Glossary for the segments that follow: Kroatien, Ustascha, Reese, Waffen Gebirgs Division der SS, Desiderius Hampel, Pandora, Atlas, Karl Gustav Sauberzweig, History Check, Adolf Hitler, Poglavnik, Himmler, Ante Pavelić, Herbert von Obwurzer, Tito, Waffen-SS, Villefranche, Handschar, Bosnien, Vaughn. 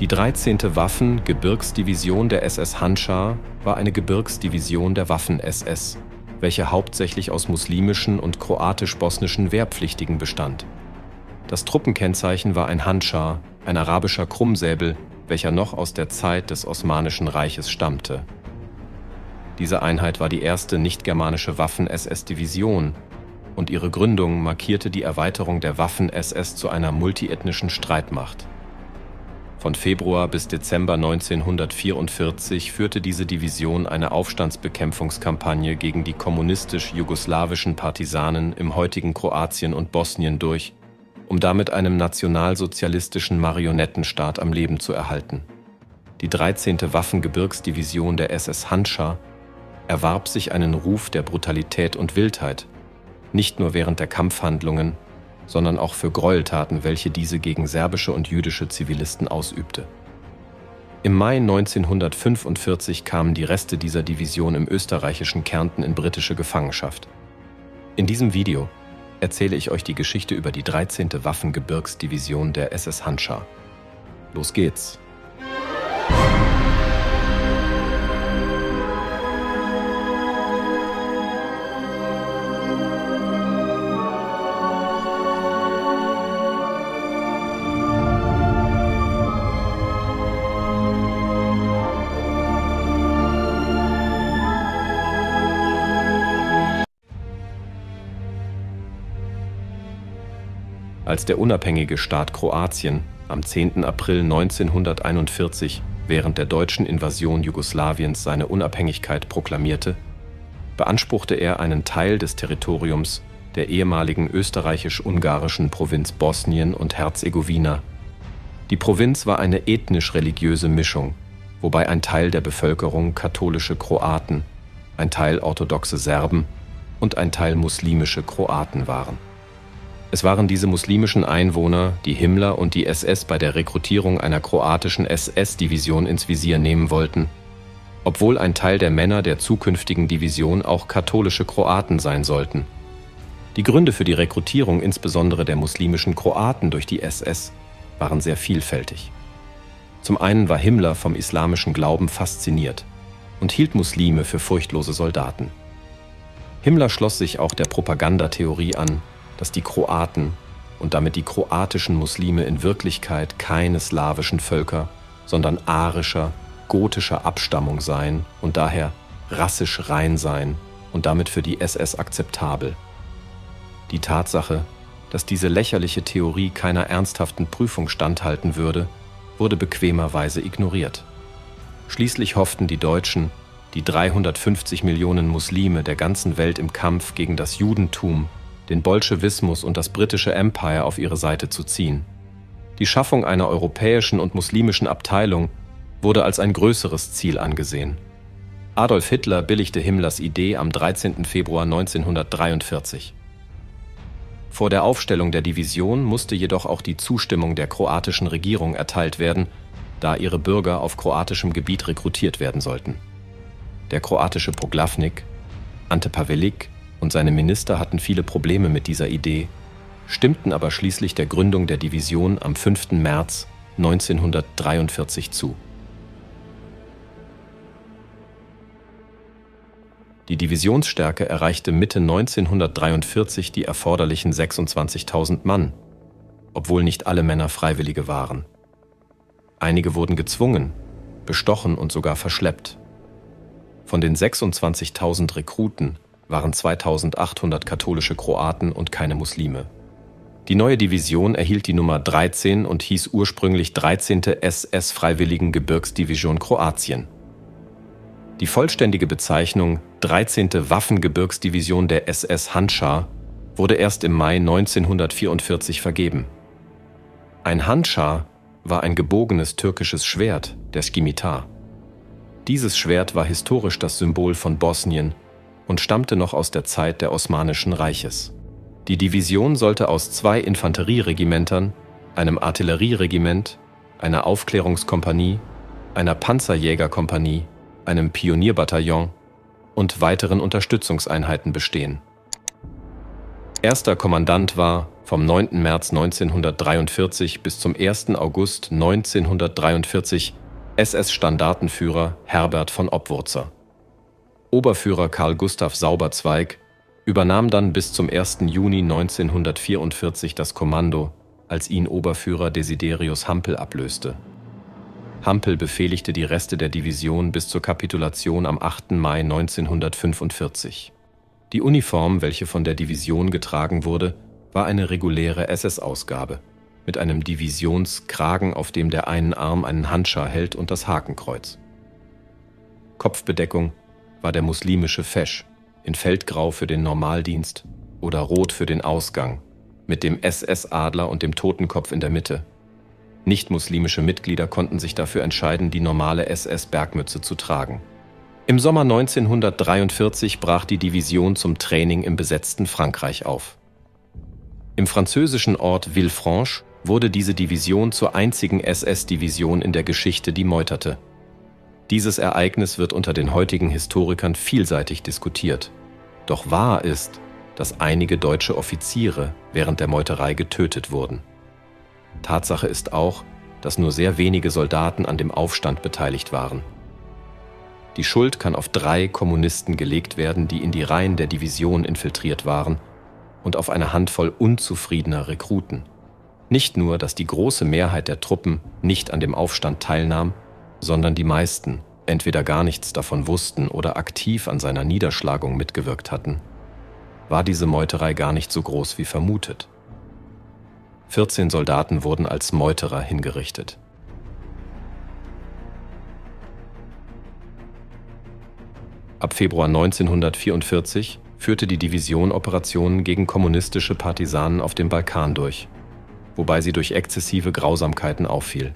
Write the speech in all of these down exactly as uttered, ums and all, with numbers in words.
Die dreizehnte Waffen-Gebirgsdivision der S S Handschar war eine Gebirgsdivision der Waffen-S S, welche hauptsächlich aus muslimischen und kroatisch-bosnischen Wehrpflichtigen bestand. Das Truppenkennzeichen war ein Handschar, ein arabischer Krummsäbel, welcher noch aus der Zeit des Osmanischen Reiches stammte. Diese Einheit war die erste nicht-germanische Waffen-S S-Division und ihre Gründung markierte die Erweiterung der Waffen-S S zu einer multiethnischen Streitmacht. Von Februar bis Dezember neunzehnhundertvierundvierzig führte diese Division eine Aufstandsbekämpfungskampagne gegen die kommunistisch-jugoslawischen Partisanen im heutigen Kroatien und Bosnien durch, um damit einem nationalsozialistischen Marionettenstaat am Leben zu erhalten. Die dreizehnte Waffengebirgsdivision der S S Handschar erwarb sich einen Ruf der Brutalität und Wildheit, nicht nur während der Kampfhandlungen, sondern auch für Gräueltaten, welche diese gegen serbische und jüdische Zivilisten ausübte. Im Mai neunzehnhundertfünfundvierzig kamen die Reste dieser Division im österreichischen Kärnten in britische Gefangenschaft. In diesem Video erzähle ich euch die Geschichte über die dreizehnte Waffengebirgsdivision der S S Handschar. Los geht's! Als der unabhängige Staat Kroatien am zehnten April neunzehnhunderteinundvierzig während der deutschen Invasion Jugoslawiens seine Unabhängigkeit proklamierte, beanspruchte er einen Teil des Territoriums der ehemaligen österreichisch-ungarischen Provinz Bosnien und Herzegowina. Die Provinz war eine ethnisch-religiöse Mischung, wobei ein Teil der Bevölkerung katholische Kroaten, ein Teil orthodoxe Serben und ein Teil muslimische Kroaten waren. Es waren diese muslimischen Einwohner, die Himmler und die S S bei der Rekrutierung einer kroatischen S S-Division ins Visier nehmen wollten, obwohl ein Teil der Männer der zukünftigen Division auch katholische Kroaten sein sollten. Die Gründe für die Rekrutierung, insbesondere der muslimischen Kroaten durch die S S, waren sehr vielfältig. Zum einen war Himmler vom islamischen Glauben fasziniert und hielt Muslime für furchtlose Soldaten. Himmler schloss sich auch der Propagandatheorie an, dass die Kroaten und damit die kroatischen Muslime in Wirklichkeit keine slawischen Völker, sondern arischer, gotischer Abstammung seien und daher rassisch rein seien und damit für die S S akzeptabel. Die Tatsache, dass diese lächerliche Theorie keiner ernsthaften Prüfung standhalten würde, wurde bequemerweise ignoriert. Schließlich hofften die Deutschen, die dreihundertfünfzig Millionen Muslime der ganzen Welt im Kampf gegen das Judentum, den Bolschewismus und das britische Empire auf ihre Seite zu ziehen. Die Schaffung einer europäischen und muslimischen Abteilung wurde als ein größeres Ziel angesehen. Adolf Hitler billigte Himmlers Idee am dreizehnten Februar neunzehnhundertdreiundvierzig. Vor der Aufstellung der Division musste jedoch auch die Zustimmung der kroatischen Regierung erteilt werden, da ihre Bürger auf kroatischem Gebiet rekrutiert werden sollten. Der kroatische Poglavnik, Ante Pavelić, und seine Minister hatten viele Probleme mit dieser Idee, stimmten aber schließlich der Gründung der Division am fünften März neunzehnhundertdreiundvierzig zu. Die Divisionsstärke erreichte Mitte neunzehnhundertdreiundvierzig die erforderlichen sechsundzwanzigtausend Mann, obwohl nicht alle Männer Freiwillige waren. Einige wurden gezwungen, bestochen und sogar verschleppt. Von den sechsundzwanzigtausend Rekruten waren zweitausendachthundert katholische Kroaten und keine Muslime. Die neue Division erhielt die Nummer dreizehn und hieß ursprünglich dreizehnte S S-Freiwilligen Gebirgsdivision Kroatien. Die vollständige Bezeichnung dreizehnte Waffengebirgsdivision der S S Handschar wurde erst im Mai neunzehnhundertvierundvierzig vergeben. Ein Handschar war ein gebogenes türkisches Schwert, der Scimitar. Dieses Schwert war historisch das Symbol von Bosnien und stammte noch aus der Zeit des Osmanischen Reiches. Die Division sollte aus zwei Infanterieregimentern, einem Artillerieregiment, einer Aufklärungskompanie, einer Panzerjägerkompanie, einem Pionierbataillon und weiteren Unterstützungseinheiten bestehen. Erster Kommandant war vom neunten März neunzehnhundertdreiundvierzig bis zum ersten August neunzehnhundertdreiundvierzig S S-Standartenführer Herbert von Obwurzer. Oberführer Karl Gustav Sauberzweig übernahm dann bis zum ersten Juni neunzehnhundertvierundvierzig das Kommando, als ihn Oberführer Desiderius Hampel ablöste. Hampel befehligte die Reste der Division bis zur Kapitulation am achten Mai neunzehnhundertfünfundvierzig. Die Uniform, welche von der Division getragen wurde, war eine reguläre S S-Ausgabe, mit einem Divisionskragen, auf dem der einen Arm einen Handschar hält und das Hakenkreuz. Kopfbedeckung war der muslimische Fesch, in Feldgrau für den Normaldienst oder Rot für den Ausgang, mit dem S S-Adler und dem Totenkopf in der Mitte. Nicht-muslimische Mitglieder konnten sich dafür entscheiden, die normale S S-Bergmütze zu tragen. Im Sommer neunzehnhundertdreiundvierzig brach die Division zum Training im besetzten Frankreich auf. Im französischen Ort Villefranche wurde diese Division zur einzigen S S-Division in der Geschichte, die meuterte. Dieses Ereignis wird unter den heutigen Historikern vielseitig diskutiert. Doch wahr ist, dass einige deutsche Offiziere während der Meuterei getötet wurden. Tatsache ist auch, dass nur sehr wenige Soldaten an dem Aufstand beteiligt waren. Die Schuld kann auf drei Kommunisten gelegt werden, die in die Reihen der Division infiltriert waren, und auf eine Handvoll unzufriedener Rekruten. Nicht nur, dass die große Mehrheit der Truppen nicht an dem Aufstand teilnahm, sondern die meisten entweder gar nichts davon wussten oder aktiv an seiner Niederschlagung mitgewirkt hatten. War diese Meuterei gar nicht so groß wie vermutet. vierzehn Soldaten wurden als Meuterer hingerichtet. Ab Februar neunzehnhundertvierundvierzig führte die Division Operationen gegen kommunistische Partisanen auf dem Balkan durch, wobei sie durch exzessive Grausamkeiten auffiel.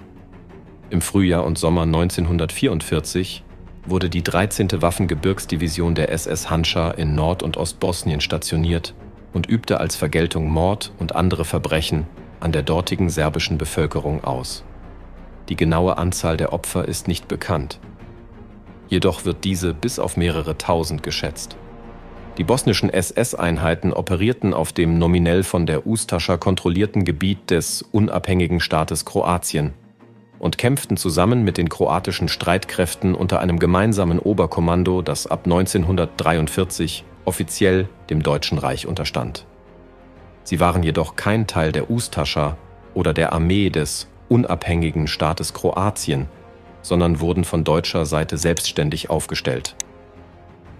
Im Frühjahr und Sommer neunzehnhundertvierundvierzig wurde die dreizehnte Waffengebirgsdivision der S S Handschar in Nord- und Ostbosnien stationiert und übte als Vergeltung Mord und andere Verbrechen an der dortigen serbischen Bevölkerung aus. Die genaue Anzahl der Opfer ist nicht bekannt. Jedoch wird diese bis auf mehrere tausend geschätzt. Die bosnischen S S-Einheiten operierten auf dem nominell von der Ustascha kontrollierten Gebiet des unabhängigen Staates Kroatien und kämpften zusammen mit den kroatischen Streitkräften unter einem gemeinsamen Oberkommando, das ab neunzehnhundertdreiundvierzig offiziell dem Deutschen Reich unterstand. Sie waren jedoch kein Teil der Ustascha oder der Armee des unabhängigen Staates Kroatien, sondern wurden von deutscher Seite selbstständig aufgestellt.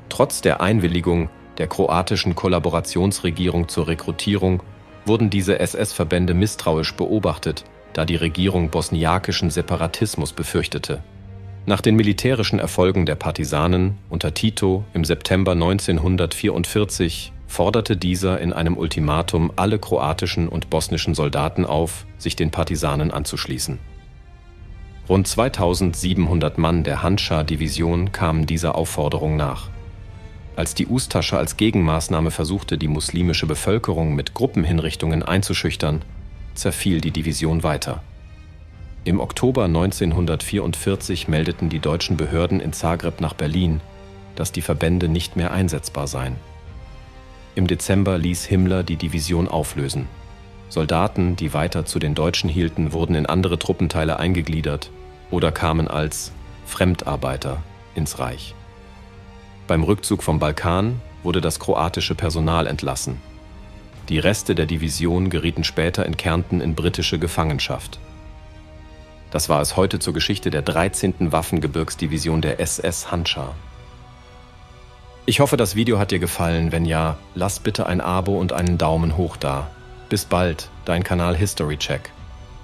Trotz der Einwilligung der kroatischen Kollaborationsregierung zur Rekrutierung wurden diese S S-Verbände misstrauisch beobachtet, da die Regierung bosniakischen Separatismus befürchtete. Nach den militärischen Erfolgen der Partisanen unter Tito im September neunzehnhundertvierundvierzig forderte dieser in einem Ultimatum alle kroatischen und bosnischen Soldaten auf, sich den Partisanen anzuschließen. Rund zweitausendsiebenhundert Mann der Handschar-Division kamen dieser Aufforderung nach. Als die Ustascha als Gegenmaßnahme versuchte, die muslimische Bevölkerung mit Gruppenhinrichtungen einzuschüchtern, zerfiel die Division weiter. Im Oktober neunzehnhundertvierundvierzig meldeten die deutschen Behörden in Zagreb nach Berlin, dass die Verbände nicht mehr einsetzbar seien. Im Dezember ließ Himmler die Division auflösen. Soldaten, die weiter zu den Deutschen hielten, wurden in andere Truppenteile eingegliedert oder kamen als Fremdarbeiter ins Reich. Beim Rückzug vom Balkan wurde das kroatische Personal entlassen. Die Reste der Division gerieten später in Kärnten in britische Gefangenschaft. Das war es heute zur Geschichte der dreizehnten Waffengebirgsdivision der S S Handschar. Ich hoffe, das Video hat dir gefallen. Wenn ja, lass bitte ein Abo und einen Daumen hoch da. Bis bald, dein Kanal History Check.